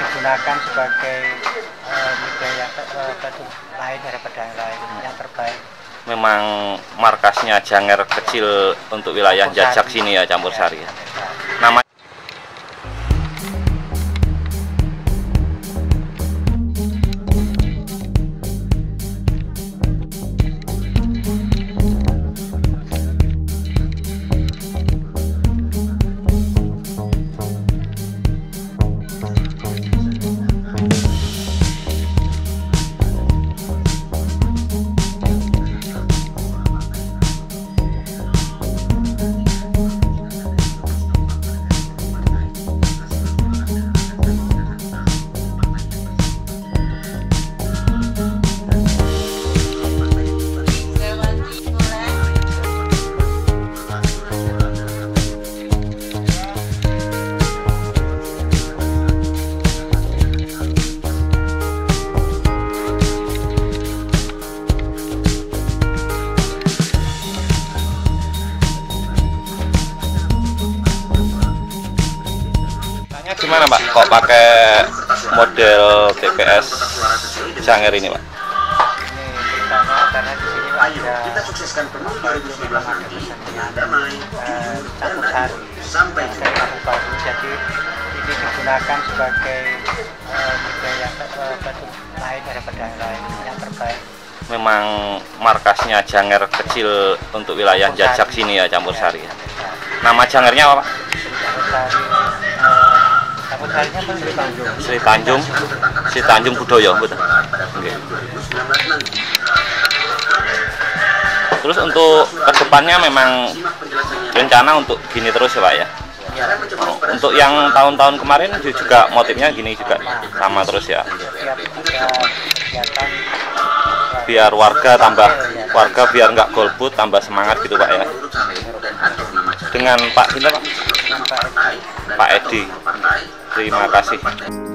digunakan sebagai media lain daripada yang lain, yang terbaik. Memang markasnya Janger kecil untuk wilayah Jajag sini ya, Campur Sari. Nama gimana Pak, kok pakai model TPS Janger ini Pak? Ini pertama karena di sini ada Campur Sari sampai baru, jadi ini digunakan sebagai media yang lain daripada yang lain, yang terbaik. Memang markasnya Janger kecil untuk wilayah Jajag sini ya, Campur Sari. Nama Jangernya apa Pak? Sri Tanjung Budoyo, betul. Okay. Terus untuk kedepannya memang rencana untuk gini terus ya Pak ya. Untuk yang tahun-tahun kemarin juga motifnya gini juga sama terus ya. Biar warga biar nggak golput, tambah semangat gitu Pak ya. Dengan Pak Eddy. Terima kasih.